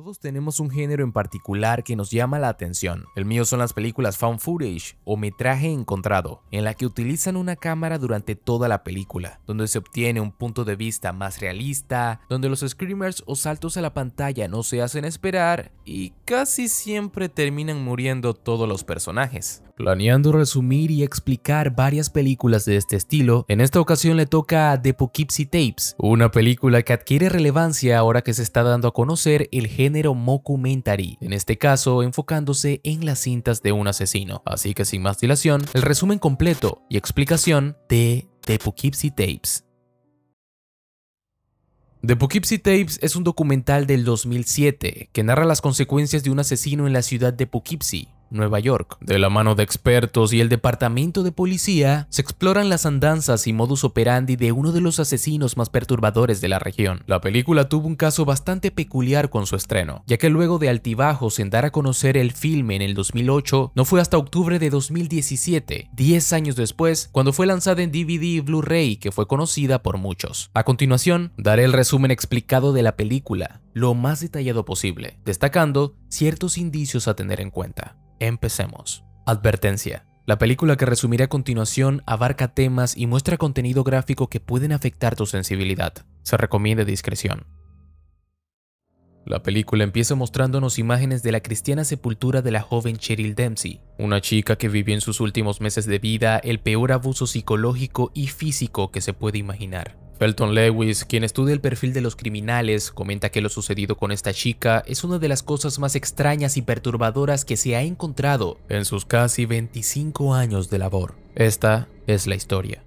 Todos tenemos un género en particular que nos llama la atención. El mío son las películas found footage o metraje encontrado, en la que utilizan una cámara durante toda la película, donde se obtiene un punto de vista más realista, donde los screamers o saltos a la pantalla no se hacen esperar y casi siempre terminan muriendo todos los personajes. Planeando resumir y explicar varias películas de este estilo, en esta ocasión le toca a The Poughkeepsie Tapes, una película que adquiere relevancia ahora que se está dando a conocer el género mockumentary, en este caso enfocándose en las cintas de un asesino. Así que sin más dilación, el resumen completo y explicación de The Poughkeepsie Tapes. The Poughkeepsie Tapes es un documental del 2007 que narra las consecuencias de un asesino en la ciudad de Poughkeepsie, Nueva York. De la mano de expertos y el departamento de policía, se exploran las andanzas y modus operandi de uno de los asesinos más perturbadores de la región. La película tuvo un caso bastante peculiar con su estreno, ya que luego de altibajos en dar a conocer el filme en el 2008, no fue hasta octubre de 2017, 10 años después, cuando fue lanzada en DVD y Blu-ray, que fue conocida por muchos. A continuación, daré el resumen explicado de la película, lo más detallado posible, destacando ciertos indicios a tener en cuenta. Empecemos. Advertencia. La película que resumiré a continuación abarca temas y muestra contenido gráfico que pueden afectar tu sensibilidad. Se recomienda discreción. La película empieza mostrándonos imágenes de la cristiana sepultura de la joven Cheryl Dempsey, una chica que vivió en sus últimos meses de vida el peor abuso psicológico y físico que se puede imaginar. Elton Lewis, quien estudia el perfil de los criminales, comenta que lo sucedido con esta chica es una de las cosas más extrañas y perturbadoras que se ha encontrado en sus casi 25 años de labor. Esta es la historia.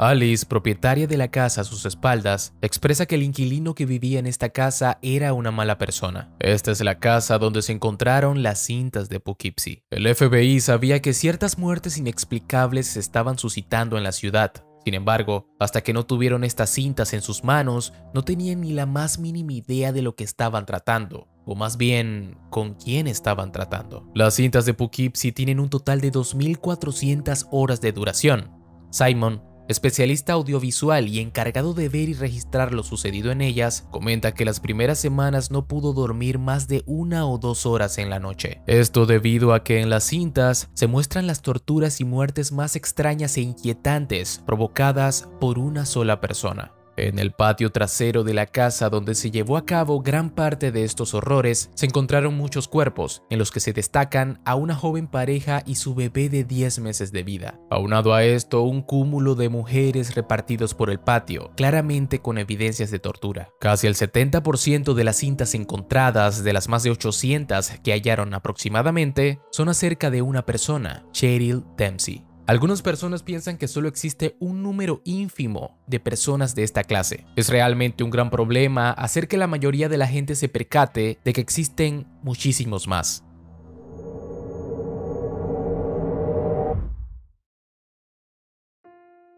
Alice, propietaria de la casa a sus espaldas, expresa que el inquilino que vivía en esta casa era una mala persona. Esta es la casa donde se encontraron las cintas de Poughkeepsie. El FBI sabía que ciertas muertes inexplicables se estaban suscitando en la ciudad. Sin embargo, hasta que no tuvieron estas cintas en sus manos, no tenían ni la más mínima idea de lo que estaban tratando. O más bien, ¿con quién estaban tratando? Las cintas de Poughkeepsie tienen un total de 2.400 horas de duración. Simon, especialista audiovisual y encargado de ver y registrar lo sucedido en ellas, comenta que las primeras semanas no pudo dormir más de 1 o 2 horas en la noche. Esto debido a que en las cintas se muestran las torturas y muertes más extrañas e inquietantes provocadas por una sola persona. En el patio trasero de la casa donde se llevó a cabo gran parte de estos horrores, se encontraron muchos cuerpos, en los que se destacan a una joven pareja y su bebé de 10 meses de vida. Aunado a esto, un cúmulo de mujeres repartidos por el patio, claramente con evidencias de tortura. Casi el 70% de las cintas encontradas, de las más de 800 que hallaron aproximadamente, son acerca de una persona, Cheryl Dempsey. Algunas personas piensan que solo existe un número ínfimo de personas de esta clase. Es realmente un gran problema hacer que la mayoría de la gente se percate de que existen muchísimos más.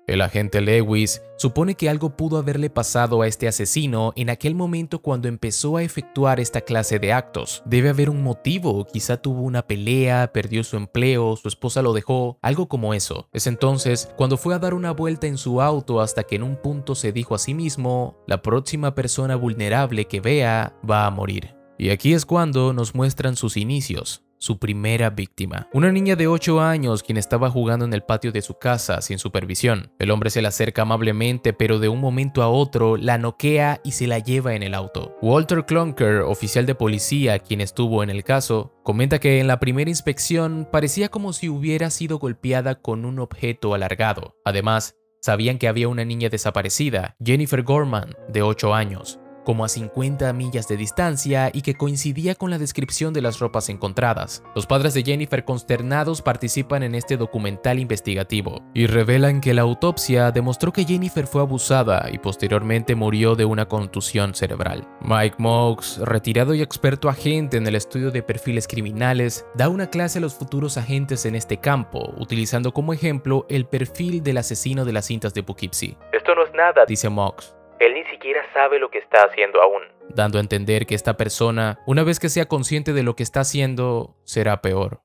El agente Lewis supone que algo pudo haberle pasado a este asesino en aquel momento cuando empezó a efectuar esta clase de actos. Debe haber un motivo, quizá tuvo una pelea, perdió su empleo, su esposa lo dejó, algo como eso. Es entonces cuando fue a dar una vuelta en su auto hasta que en un punto se dijo a sí mismo, la próxima persona vulnerable que vea va a morir. Y aquí es cuando nos muestran sus inicios. Su primera víctima, una niña de 8 años quien estaba jugando en el patio de su casa sin supervisión. El hombre se le acerca amablemente, pero de un momento a otro la noquea y se la lleva en el auto. Walter Clunker, oficial de policía quien estuvo en el caso, comenta que en la primera inspección parecía como si hubiera sido golpeada con un objeto alargado. Además, sabían que había una niña desaparecida, Jennifer Gorman, de 8 años. Como a 50 millas de distancia y que coincidía con la descripción de las ropas encontradas. Los padres de Jennifer, consternados, participan en este documental investigativo y revelan que la autopsia demostró que Jennifer fue abusada y posteriormente murió de una contusión cerebral. Mike Mox, retirado y experto agente en el estudio de perfiles criminales, da una clase a los futuros agentes en este campo, utilizando como ejemplo el perfil del asesino de las cintas de Poughkeepsie. Esto no es nada, dice Mox. Él ni siquiera sabe lo que está haciendo aún, dando a entender que esta persona, una vez que sea consciente de lo que está haciendo, será peor.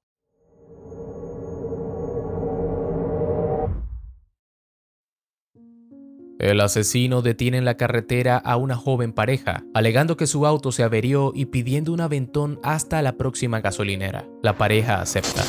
El asesino detiene en la carretera a una joven pareja, alegando que su auto se averió y pidiendo un aventón hasta la próxima gasolinera. La pareja acepta.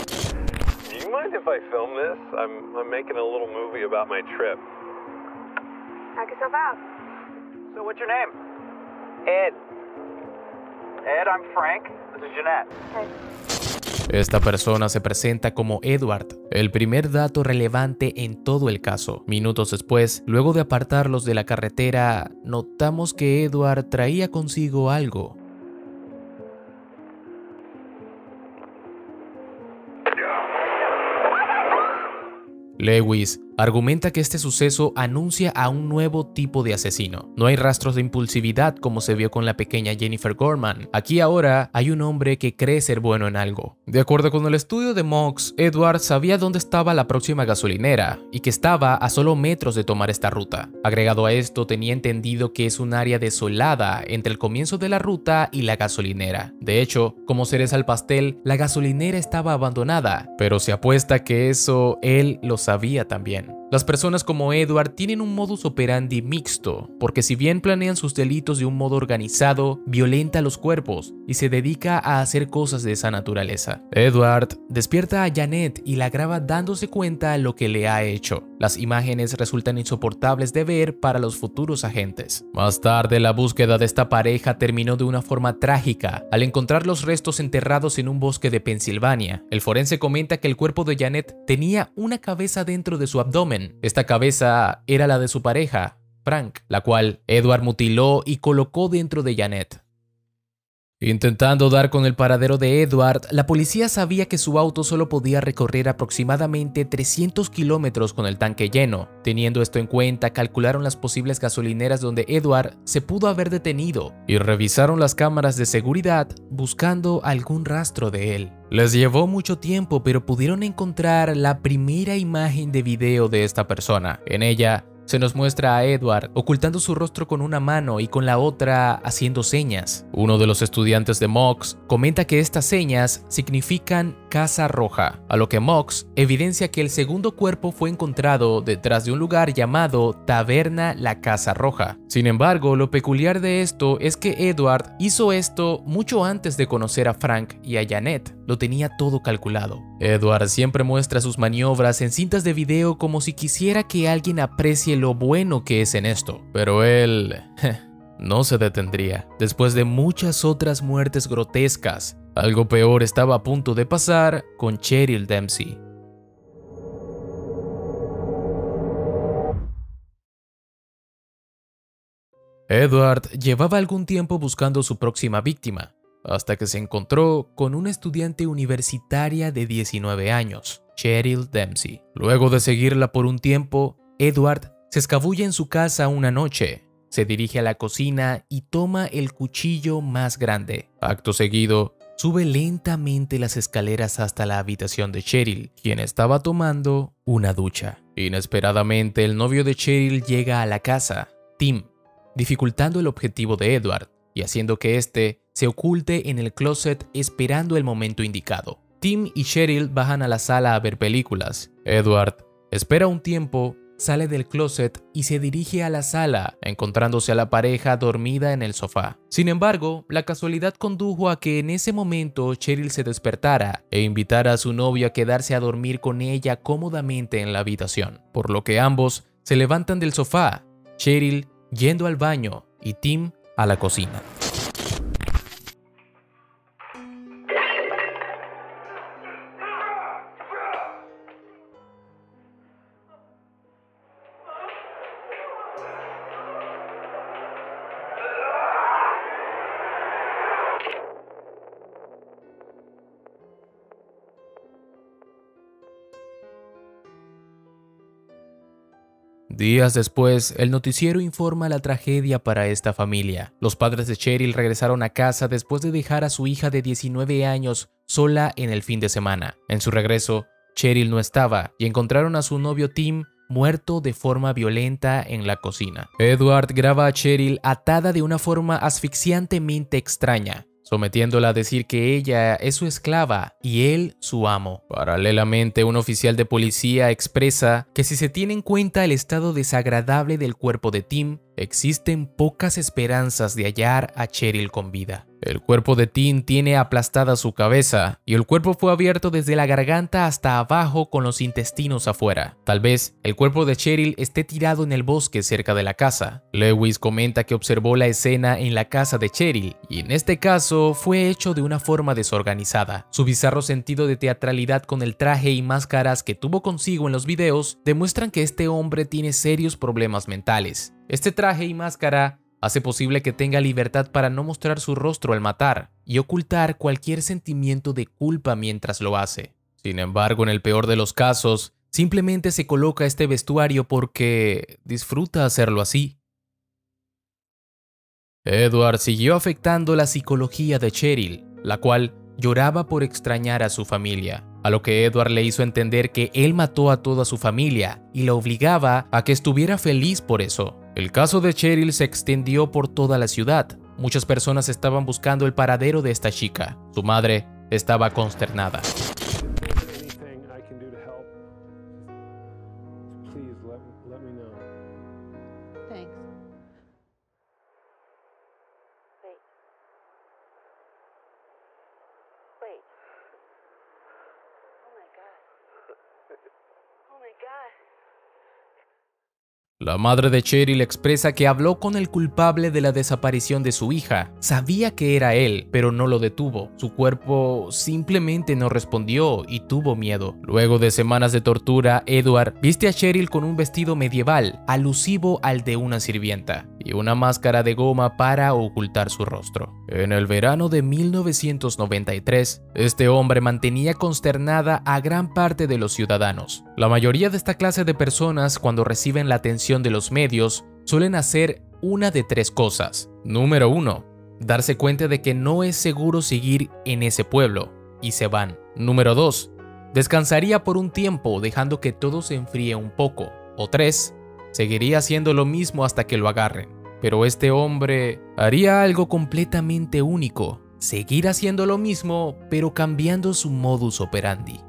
Esta persona se presenta como Edward, el primer dato relevante en todo el caso. Minutos después, luego de apartarlos de la carretera, notamos que Edward traía consigo algo. Lewis argumenta que este suceso anuncia a un nuevo tipo de asesino. No hay rastros de impulsividad como se vio con la pequeña Jennifer Gorman. Aquí ahora hay un hombre que cree ser bueno en algo. De acuerdo con el estudio de Mox, Edward sabía dónde estaba la próxima gasolinera y que estaba a solo metros de tomar esta ruta. Agregado a esto, tenía entendido que es un área desolada entre el comienzo de la ruta y la gasolinera. De hecho, como cereza al pastel, la gasolinera estaba abandonada, pero se apuesta que eso él lo sabía también. Las personas como Edward tienen un modus operandi mixto, porque si bien planean sus delitos de un modo organizado, violenta los cuerpos y se dedica a hacer cosas de esa naturaleza. Edward despierta a Janet y la graba dándose cuenta de lo que le ha hecho. Las imágenes resultan insoportables de ver para los futuros agentes. Más tarde, la búsqueda de esta pareja terminó de una forma trágica, al encontrar los restos enterrados en un bosque de Pensilvania. El forense comenta que el cuerpo de Janet tenía una cabeza dentro de su abdomen. Esta cabeza era la de su pareja, Frank, la cual Edward mutiló y colocó dentro de Janet. Intentando dar con el paradero de Edward, la policía sabía que su auto solo podía recorrer aproximadamente 300 kilómetros con el tanque lleno. Teniendo esto en cuenta, calcularon las posibles gasolineras donde Edward se pudo haber detenido y revisaron las cámaras de seguridad buscando algún rastro de él. Les llevó mucho tiempo, pero pudieron encontrar la primera imagen de video de esta persona. En ella, se nos muestra a Edward ocultando su rostro con una mano y con la otra haciendo señas. Uno de los estudiantes de Mox comenta que estas señas significan Casa Roja, a lo que Mox evidencia que el segundo cuerpo fue encontrado detrás de un lugar llamado Taberna La Casa Roja. Sin embargo, lo peculiar de esto es que Edward hizo esto mucho antes de conocer a Frank y a Janet. Lo tenía todo calculado. Edward siempre muestra sus maniobras en cintas de video como si quisiera que alguien aprecie lo bueno que es en esto. Pero él no se detendría. Después de muchas otras muertes grotescas, algo peor estaba a punto de pasar con Cheryl Dempsey. Edward llevaba algún tiempo buscando su próxima víctima, hasta que se encontró con una estudiante universitaria de 19 años, Cheryl Dempsey. Luego de seguirla por un tiempo, Edward se escabulle en su casa una noche, se dirige a la cocina y toma el cuchillo más grande. Acto seguido, sube lentamente las escaleras hasta la habitación de Cheryl, quien estaba tomando una ducha. Inesperadamente, el novio de Cheryl llega a la casa, Tim, dificultando el objetivo de Edward y haciendo que éste se oculte en el closet esperando el momento indicado. Tim y Cheryl bajan a la sala a ver películas. Edward espera un tiempo, sale del closet y se dirige a la sala, encontrándose a la pareja dormida en el sofá. Sin embargo, la casualidad condujo a que en ese momento Cheryl se despertara e invitara a su novio a quedarse a dormir con ella cómodamente en la habitación, por lo que ambos se levantan del sofá, Cheryl yendo al baño y Tim a la cocina. Días después, el noticiero informa la tragedia para esta familia. Los padres de Cheryl regresaron a casa después de dejar a su hija de 19 años sola en el fin de semana. En su regreso, Cheryl no estaba y encontraron a su novio Tim muerto de forma violenta en la cocina. Edward graba a Cheryl atada de una forma asfixiantemente extraña. sometiéndola a decir que ella es su esclava y él su amo. Paralelamente, un oficial de policía expresa que si se tiene en cuenta el estado desagradable del cuerpo de Tim, existen pocas esperanzas de hallar a Cheryl con vida. El cuerpo de Tim tiene aplastada su cabeza y el cuerpo fue abierto desde la garganta hasta abajo con los intestinos afuera. Tal vez el cuerpo de Cheryl esté tirado en el bosque cerca de la casa. Lewis comenta que observó la escena en la casa de Cheryl y en este caso fue hecho de una forma desorganizada. Su bizarro sentido de teatralidad con el traje y máscaras que tuvo consigo en los videos demuestran que este hombre tiene serios problemas mentales. Este traje y máscara hace posible que tenga libertad para no mostrar su rostro al matar y ocultar cualquier sentimiento de culpa mientras lo hace. Sin embargo, en el peor de los casos, simplemente se coloca este vestuario porque disfruta hacerlo así. Edward siguió afectando la psicología de Cheryl, la cual lloraba por extrañar a su familia, a lo que Edward le hizo entender que él mató a toda su familia y la obligaba a que estuviera feliz por eso. El caso de Cheryl se extendió por toda la ciudad. Muchas personas estaban buscando el paradero de esta chica. Su madre estaba consternada. La madre de Cheryl expresa que habló con el culpable de la desaparición de su hija. Sabía que era él, pero no lo detuvo. Su cuerpo simplemente no respondió y tuvo miedo. Luego de semanas de tortura, Edward viste a Cheryl con un vestido medieval, alusivo al de una sirvienta, y una máscara de goma para ocultar su rostro. En el verano de 1993, este hombre mantenía consternada a gran parte de los ciudadanos. La mayoría de esta clase de personas, cuando reciben la atención de los medios, suelen hacer una de tres cosas. Número 1, darse cuenta de que no es seguro seguir en ese pueblo y se van. Número 2, descansaría por un tiempo dejando que todo se enfríe un poco. O 3, seguiría haciendo lo mismo hasta que lo agarren. Pero este hombre haría algo completamente único, seguir haciendo lo mismo pero cambiando su modus operandi.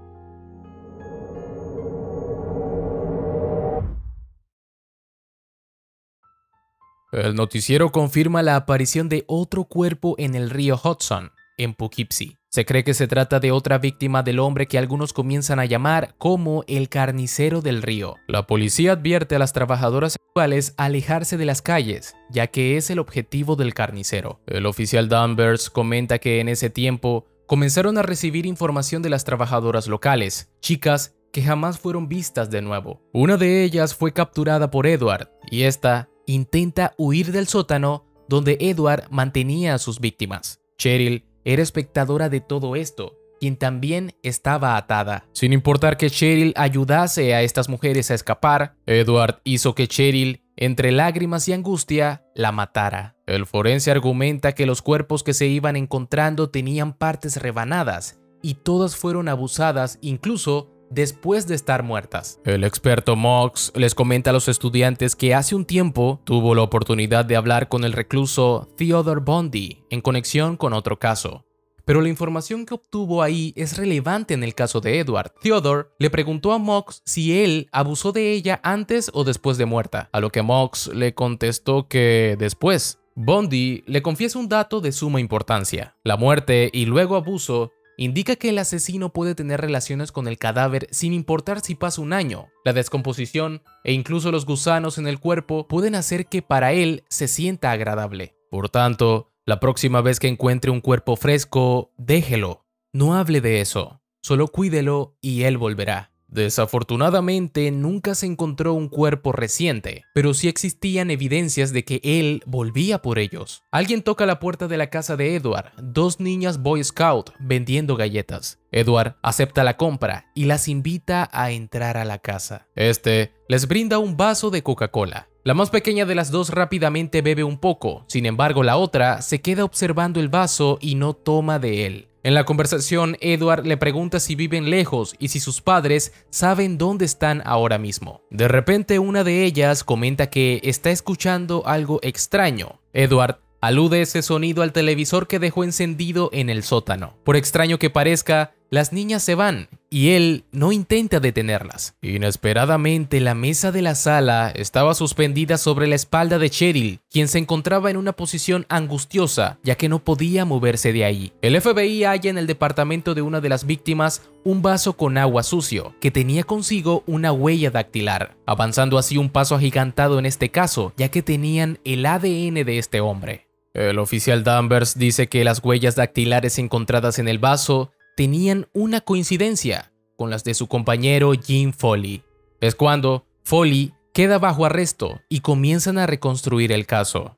El noticiero confirma la aparición de otro cuerpo en el río Hudson, en Poughkeepsie. Se cree que se trata de otra víctima del hombre que algunos comienzan a llamar como el carnicero del río. La policía advierte a las trabajadoras sexuales a alejarse de las calles, ya que es el objetivo del carnicero. El oficial Danvers comenta que en ese tiempo comenzaron a recibir información de las trabajadoras locales, chicas que jamás fueron vistas de nuevo. Una de ellas fue capturada por Edward y esta intenta huir del sótano donde Edward mantenía a sus víctimas. Cheryl era espectadora de todo esto, quien también estaba atada. Sin importar que Cheryl ayudase a estas mujeres a escapar, Edward hizo que Cheryl, entre lágrimas y angustia, la matara. El forense argumenta que los cuerpos que se iban encontrando tenían partes rebanadas y todas fueron abusadas, incluso después de estar muertas. El experto Mox les comenta a los estudiantes que hace un tiempo tuvo la oportunidad de hablar con el recluso Theodore Bundy en conexión con otro caso, pero la información que obtuvo ahí es relevante en el caso de Edward. Theodore le preguntó a Mox si él abusó de ella antes o después de muerta, a lo que Mox le contestó que después. Bundy le confiesa un dato de suma importancia: la muerte y luego abuso indica que el asesino puede tener relaciones con el cadáver sin importar si pasa un año. La descomposición e incluso los gusanos en el cuerpo pueden hacer que para él se sienta agradable. Por tanto, la próxima vez que encuentre un cuerpo fresco, déjelo. No hable de eso, solo cuídelo y él volverá. Desafortunadamente, nunca se encontró un cuerpo reciente, pero sí existían evidencias de que él volvía por ellos. Alguien toca la puerta de la casa de Edward, dos niñas Boy Scout vendiendo galletas. Edward acepta la compra y las invita a entrar a la casa. Este les brinda un vaso de Coca-Cola. La más pequeña de las dos rápidamente bebe un poco, sin embargo la otra se queda observando el vaso y no toma de él. En la conversación, Edward le pregunta si viven lejos y si sus padres saben dónde están ahora mismo. De repente, una de ellas comenta que está escuchando algo extraño. Edward Alude ese sonido al televisor que dejó encendido en el sótano. Por extraño que parezca, las niñas se van y él no intenta detenerlas. Inesperadamente, la mesa de la sala estaba suspendida sobre la espalda de Cheryl, quien se encontraba en una posición angustiosa, ya que no podía moverse de ahí. El FBI halla en el departamento de una de las víctimas un vaso con agua sucio, que tenía consigo una huella dactilar, avanzando así un paso agigantado en este caso, ya que tenían el ADN de este hombre. El oficial Danvers dice que las huellas dactilares encontradas en el vaso tenían una coincidencia con las de su compañero Jim Foley. Es cuando Foley queda bajo arresto y comienzan a reconstruir el caso.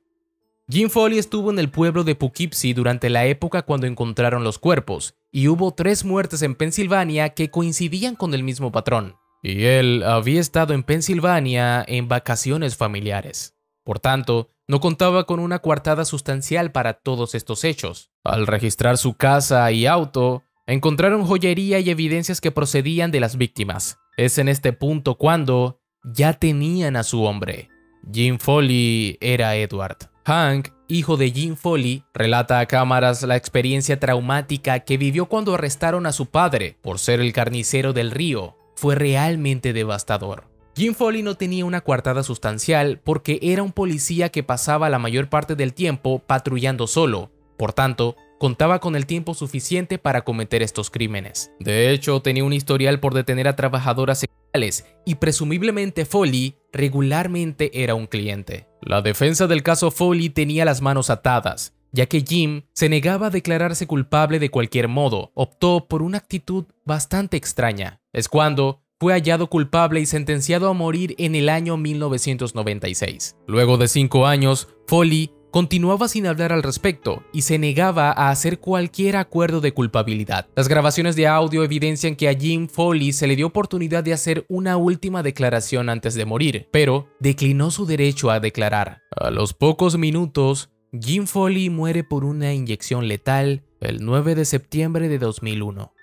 Jim Foley estuvo en el pueblo de Poughkeepsie durante la época cuando encontraron los cuerpos, y hubo 3 muertes en Pensilvania que coincidían con el mismo patrón, y él había estado en Pensilvania en vacaciones familiares. Por tanto, no contaba con una coartada sustancial para todos estos hechos. Al registrar su casa y auto, encontraron joyería y evidencias que procedían de las víctimas. Es en este punto cuando ya tenían a su hombre. Jim Foley era Edward. Hank, hijo de Jim Foley, relata a cámaras la experiencia traumática que vivió cuando arrestaron a su padre por ser el carnicero del río. Fue realmente devastador. Jim Foley no tenía una coartada sustancial porque era un policía que pasaba la mayor parte del tiempo patrullando solo. Por tanto, contaba con el tiempo suficiente para cometer estos crímenes. De hecho, tenía un historial por detener a trabajadoras sexuales y presumiblemente Foley regularmente era un cliente. La defensa del caso Foley tenía las manos atadas, ya que Jim se negaba a declararse culpable de cualquier modo, optó por una actitud bastante extraña. Es cuando fue hallado culpable y sentenciado a morir en el año 1996. Luego de 5 años, Foley continuaba sin hablar al respecto y se negaba a hacer cualquier acuerdo de culpabilidad. Las grabaciones de audio evidencian que a Jim Foley se le dio oportunidad de hacer una última declaración antes de morir, pero declinó su derecho a declarar. A los pocos minutos, Jim Foley muere por una inyección letal el 9 de septiembre de 2001.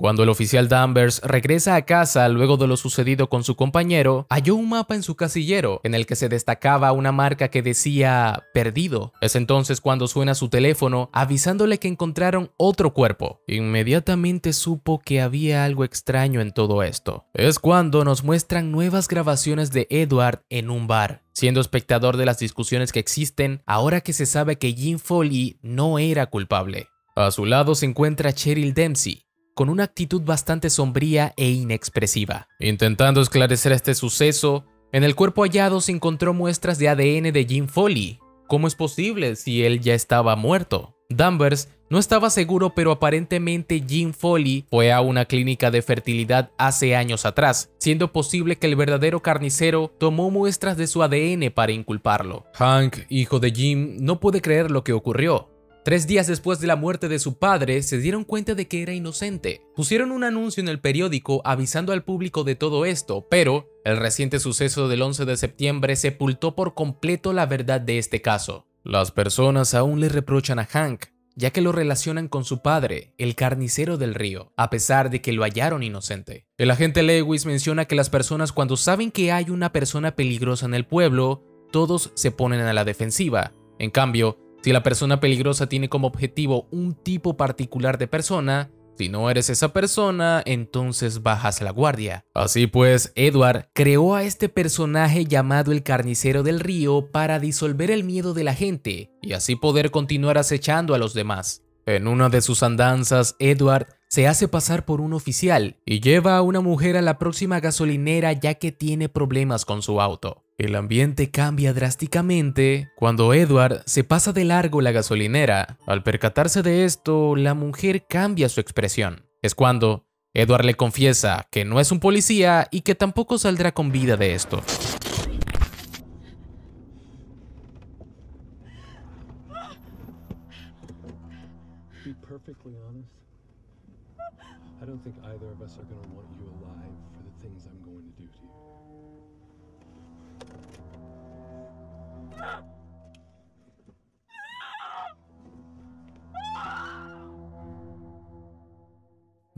Cuando el oficial Danvers regresa a casa luego de lo sucedido con su compañero, halló un mapa en su casillero en el que se destacaba una marca que decía perdido. Es entonces cuando suena su teléfono avisándole que encontraron otro cuerpo. Inmediatamente supo que había algo extraño en todo esto. Es cuando nos muestran nuevas grabaciones de Edward en un bar, siendo espectador de las discusiones que existen ahora que se sabe que Jim Foley no era culpable. A su lado se encuentra Cheryl Dempsey, con una actitud bastante sombría e inexpresiva. Intentando esclarecer este suceso, en el cuerpo hallado se encontró muestras de ADN de Jim Foley. ¿Cómo es posible si él ya estaba muerto? Danvers no estaba seguro, pero aparentemente Jim Foley fue a una clínica de fertilidad hace años atrás, siendo posible que el verdadero carnicero tomó muestras de su ADN para inculparlo. Hank, hijo de Jim, no puede creer lo que ocurrió. 3 días después de la muerte de su padre, se dieron cuenta de que era inocente. Pusieron un anuncio en el periódico avisando al público de todo esto, pero el reciente suceso del 11 de septiembre sepultó por completo la verdad de este caso. Las personas aún le reprochan a Hank, ya que lo relacionan con su padre, el carnicero del río, a pesar de que lo hallaron inocente. El agente Lewis menciona que las personas, cuando saben que hay una persona peligrosa en el pueblo, todos se ponen a la defensiva. En cambio, si la persona peligrosa tiene como objetivo un tipo particular de persona, si no eres esa persona, entonces bajas la guardia. Así pues, Edward creó a este personaje llamado el carnicero del río para disolver el miedo de la gente y así poder continuar acechando a los demás. En una de sus andanzas, Edward se hace pasar por un oficial y lleva a una mujer a la próxima gasolinera ya que tiene problemas con su auto. El ambiente cambia drásticamente cuando Edward se pasa de largo la gasolinera. Al percatarse de esto, la mujer cambia su expresión. Es cuando Edward le confiesa que no es un policía y que tampoco saldrá con vida de esto.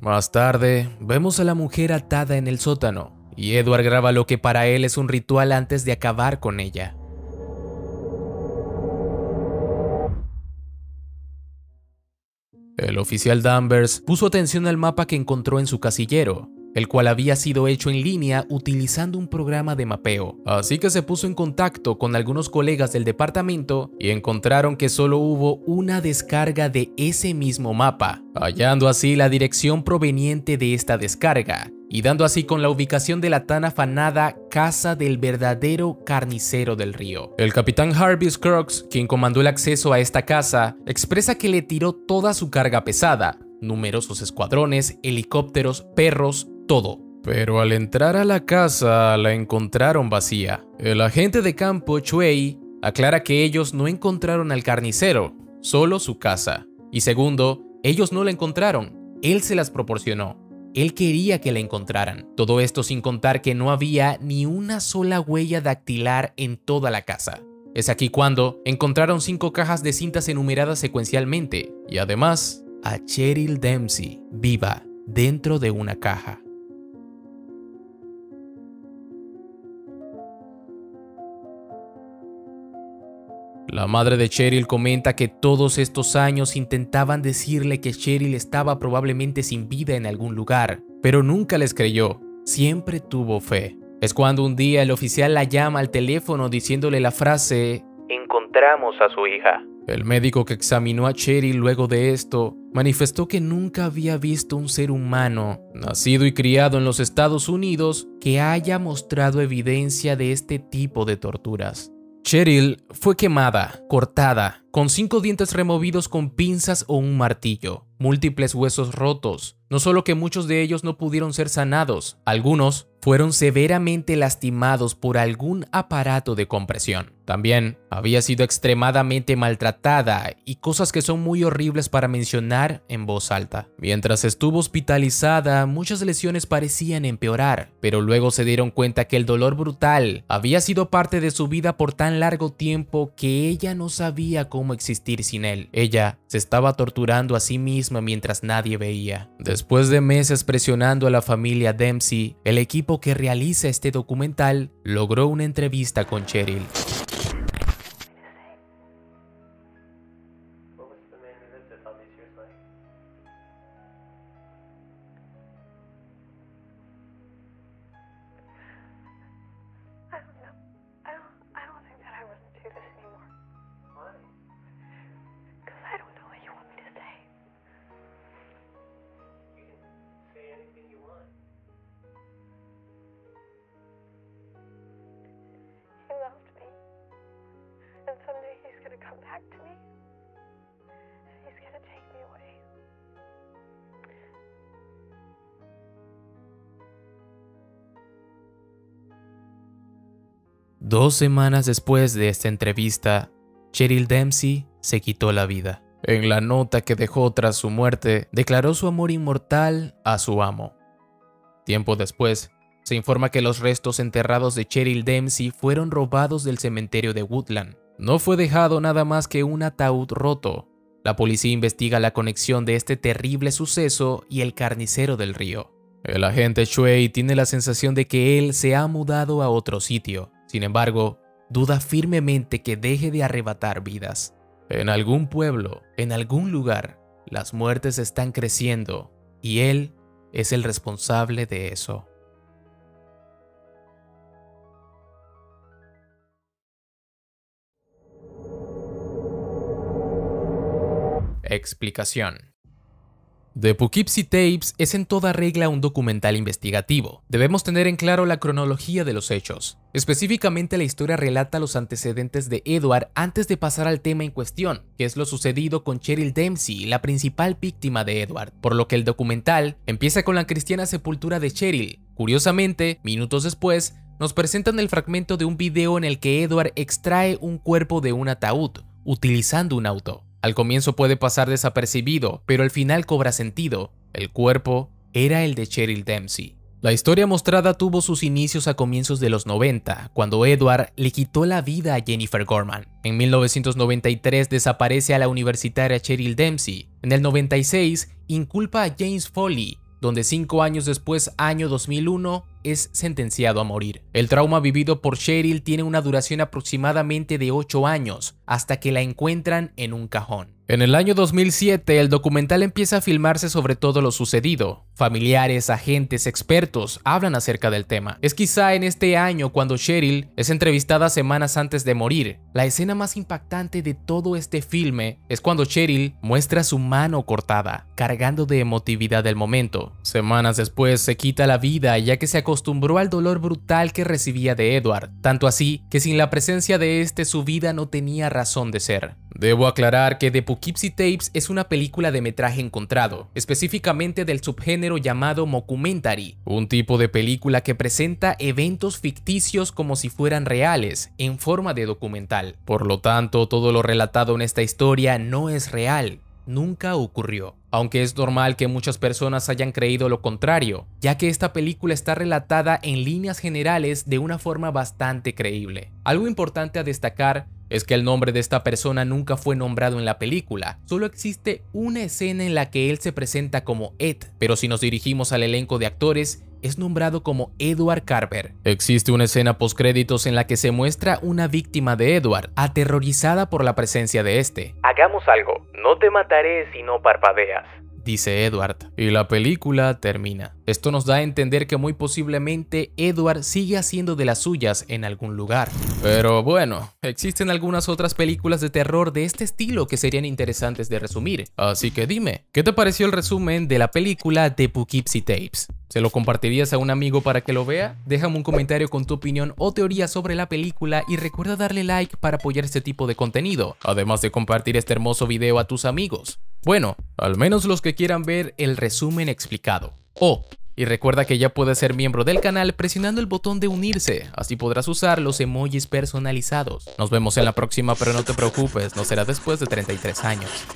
Más tarde, vemos a la mujer atada en el sótano y Edward graba lo que para él es un ritual antes de acabar con ella. El oficial Danvers puso atención al mapa que encontró en su casillero, el cual había sido hecho en línea utilizando un programa de mapeo. Así que se puso en contacto con algunos colegas del departamento y encontraron que solo hubo una descarga de ese mismo mapa, hallando así la dirección proveniente de esta descarga y dando así con la ubicación de la tan afanada casa del verdadero carnicero del río. El capitán Harvey Scroggs, quien comandó el acceso a esta casa, expresa que le tiró toda su carga pesada, numerosos escuadrones, helicópteros, perros, todo. Pero al entrar a la casa, la encontraron vacía. El agente de campo, Chuey, aclara que ellos no encontraron al carnicero, solo su casa. Y segundo, ellos no la encontraron, él se las proporcionó. Él quería que la encontraran. Todo esto sin contar que no había ni una sola huella dactilar en toda la casa. Es aquí cuando encontraron 5 cajas de cintas enumeradas secuencialmente, y además a Cheryl Dempsey, viva, dentro de una caja. La madre de Cheryl comenta que todos estos años intentaban decirle que Cheryl estaba probablemente sin vida en algún lugar, pero nunca les creyó, siempre tuvo fe. Es cuando un día el oficial la llama al teléfono diciéndole la frase, "Encontramos a su hija". El médico que examinó a Cheryl luego de esto manifestó que nunca había visto un ser humano, nacido y criado en los Estados Unidos, que haya mostrado evidencia de este tipo de torturas. Cheryl fue quemada, cortada, con 5 dientes removidos con pinzas o un martillo, múltiples huesos rotos, no solo que muchos de ellos no pudieron ser sanados, algunos fueron severamente lastimados por algún aparato de compresión. También había sido extremadamente maltratada y cosas que son muy horribles para mencionar en voz alta. Mientras estuvo hospitalizada, muchas lesiones parecían empeorar, pero luego se dieron cuenta que el dolor brutal había sido parte de su vida por tan largo tiempo que ella no sabía cómo existir sin él. Ella se estaba torturando a sí misma mientras nadie veía. Después de meses presionando a la familia Dempsey, el equipo que realiza este documental logró una entrevista con Cheryl. Dos semanas después de esta entrevista, Cheryl Dempsey se quitó la vida. En la nota que dejó tras su muerte, declaró su amor inmortal a su amo. Tiempo después, se informa que los restos enterrados de Cheryl Dempsey fueron robados del cementerio de Woodland. No fue dejado nada más que un ataúd roto. La policía investiga la conexión de este terrible suceso y el carnicero del río. El agente Shui tiene la sensación de que él se ha mudado a otro sitio. Sin embargo, duda firmemente que deje de arrebatar vidas. En algún pueblo, en algún lugar, las muertes están creciendo y él es el responsable de eso. Explicación. The Poughkeepsie Tapes es en toda regla un documental investigativo. Debemos tener en claro la cronología de los hechos. Específicamente, la historia relata los antecedentes de Edward antes de pasar al tema en cuestión, que es lo sucedido con Cheryl Dempsey, la principal víctima de Edward, por lo que el documental empieza con la cristiana sepultura de Cheryl. Curiosamente, minutos después, nos presentan el fragmento de un video en el que Edward extrae un cuerpo de un ataúd, utilizando un auto. Al comienzo puede pasar desapercibido, pero al final cobra sentido. El cuerpo era el de Cheryl Dempsey. La historia mostrada tuvo sus inicios a comienzos de los 90, cuando Edward le quitó la vida a Jennifer Gorman. En 1993 desaparece a la universitaria Cheryl Dempsey. En el 96 inculpa a James Foley, donde 5 años después, año 2001, es sentenciado a morir. El trauma vivido por Cheryl tiene una duración aproximadamente de 8 años, hasta que la encuentran en un cajón. En el año 2007, el documental empieza a filmarse sobre todo lo sucedido. Familiares, agentes, expertos hablan acerca del tema. Es quizá en este año cuando Cheryl es entrevistada semanas antes de morir. La escena más impactante de todo este filme es cuando Cheryl muestra su mano cortada, cargando de emotividad el momento. Semanas después se quita la vida, ya que se acostumbró al dolor brutal que recibía de Edward, tanto así que sin la presencia de este su vida no tenía razón de ser. Debo aclarar que The Poughkeepsie Tapes es una película de metraje encontrado, específicamente del subgénero llamado mockumentary, un tipo de película que presenta eventos ficticios como si fueran reales, en forma de documental. Por lo tanto, todo lo relatado en esta historia no es real, nunca ocurrió. Aunque es normal que muchas personas hayan creído lo contrario, ya que esta película está relatada en líneas generales de una forma bastante creíble. Algo importante a destacar es que el nombre de esta persona nunca fue nombrado en la película, solo existe una escena en la que él se presenta como Ed, pero si nos dirigimos al elenco de actores, es nombrado como Edward Carver. Existe una escena postcréditos en la que se muestra una víctima de Edward, aterrorizada por la presencia de este. Hagamos algo, no te mataré si no parpadeas, dice Edward, y la película termina. Esto nos da a entender que muy posiblemente Edward sigue haciendo de las suyas en algún lugar. Pero bueno, existen algunas otras películas de terror de este estilo que serían interesantes de resumir. Así que dime, ¿qué te pareció el resumen de la película The Poughkeepsie Tapes? ¿Se lo compartirías a un amigo para que lo vea? Déjame un comentario con tu opinión o teoría sobre la película y recuerda darle like para apoyar este tipo de contenido, además de compartir este hermoso video a tus amigos. Bueno, al menos los que quieran ver el resumen explicado. Y recuerda que ya puedes ser miembro del canal presionando el botón de unirse, así podrás usar los emojis personalizados. Nos vemos en la próxima, pero no te preocupes, no será después de 33 años.